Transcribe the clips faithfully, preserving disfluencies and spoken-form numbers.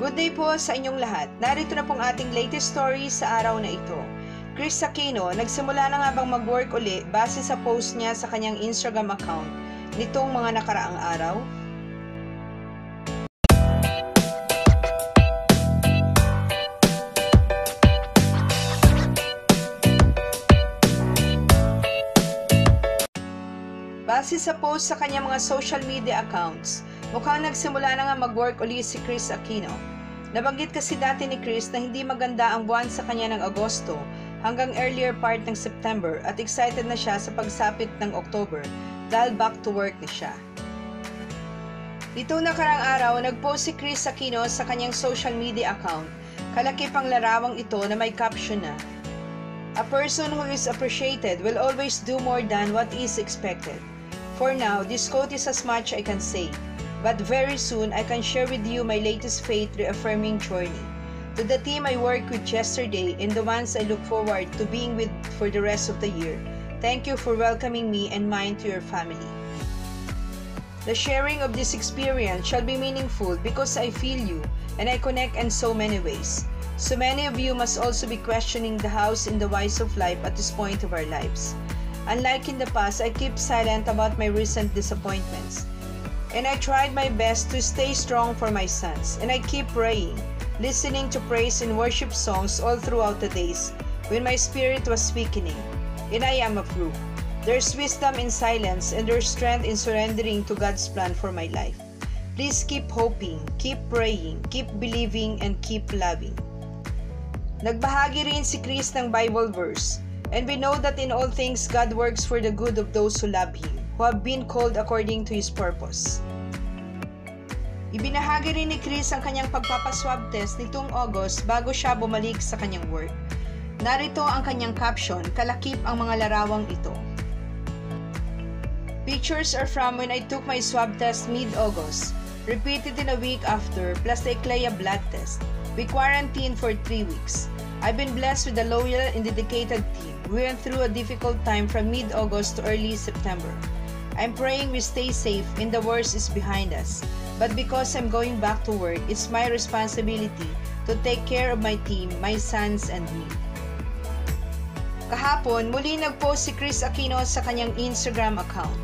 Good day po sa inyong lahat. Narito na pong ating latest story sa araw na ito. Kris Aquino, nagsimula na nga bang mag-work uli base sa post niya sa kanyang Instagram account nitong mga nakaraang araw? Base sa post sa kanyang mga social media accounts, mukhang nagsimula na nga mag-work uli si Kris Aquino. Nabanggit kasi dati ni Kris na hindi maganda ang buwan sa kanya ng Agosto hanggang earlier part ng September at excited na siya sa pagsapit ng October dahil back to work na siya. Nitong nakarang araw, nag-post si Kris Aquino sa kanyang social media account, kalakipang larawang ito na may caption na, "A person who is appreciated will always do more than what is expected. For now, this quote is as much I can say, but very soon I can share with you my latest faith reaffirming journey. To the team I worked with yesterday and the ones I look forward to being with for the rest of the year, thank you for welcoming me and mine to your family. The sharing of this experience shall be meaningful because I feel you and I connect in so many ways. So many of you must also be questioning the hows and the whys of life at this point of our lives. Unlike in the past, I keep silent about my recent disappointments, and I tried my best to stay strong for my sons, and I keep praying, listening to praise and worship songs all throughout the days when my spirit was weakening, and I am a proof. There's wisdom in silence, and there's strength in surrendering to God's plan for my life. Please keep hoping, keep praying, keep believing, and keep loving." Nagbahagi rin si Kris ng Bible verse, "And we know that in all things God works for the good of those who love Him, who have been called according to His purpose." Ibinahagi rin ni Kris ang kanyang pagpapaswab test nitong August bago siya bumalik sa kanyang work. Narito ang kanyang caption, kalakip ang mga larawang ito. "Pictures are from when I took my swab test mid-August, repeated in a week after, plus the Eclea blood test. We quarantined for three weeks. I've been blessed with a loyal and dedicated team. We went through a difficult time from mid-August to early September. I'm praying we stay safe and the worst is behind us. But because I'm going back to work, it's my responsibility to take care of my team, my sons, and me." Kahapon, muli nag-post si Kris Aquino sa kanyang Instagram account.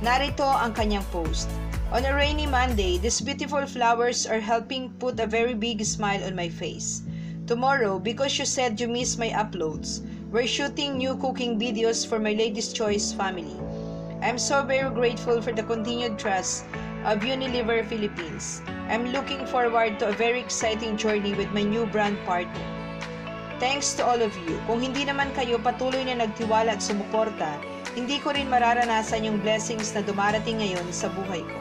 Narito ang kanyang post. "On a rainy Monday, these beautiful flowers are helping put a very big smile on my face. Tomorrow, because you said you missed my uploads, we're shooting new cooking videos for my Ladies' Choice family. I'm so very grateful for the continued trust of Unilever Philippines. I'm looking forward to a very exciting journey with my new brand partner. Thanks to all of you. Kung hindi naman kayo patuloy na nagtiwala at sumuporta, hindi ko rin mararanasan yung blessings na dumarating ngayon sa buhay ko."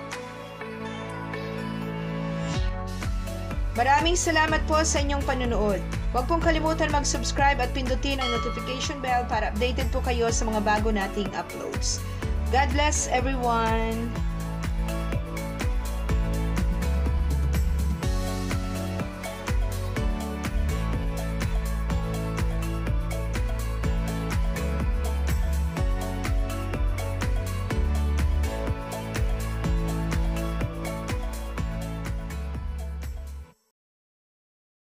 Maraming salamat po sa inyong panunood. Huwag pong kalimutan mag-subscribe at pindutin ang notification bell para updated po kayo sa mga bago nating uploads. God bless everyone!